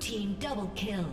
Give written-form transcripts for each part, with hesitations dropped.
Team double kill.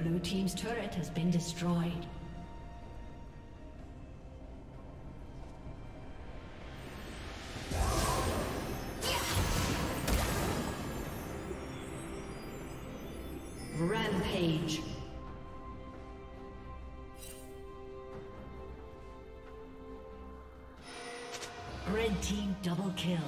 Blue team's turret has been destroyed. Rampage. Red team double kill.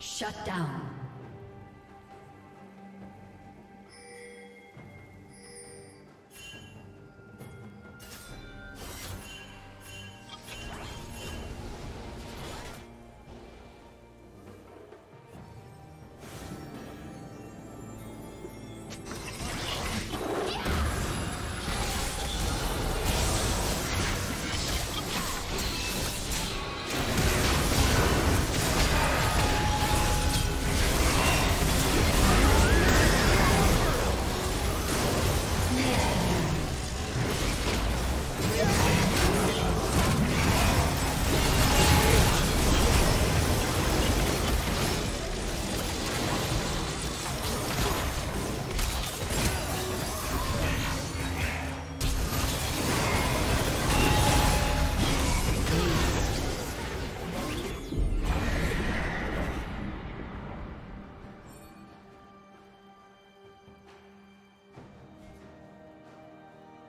Shut down.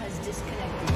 Has disconnected.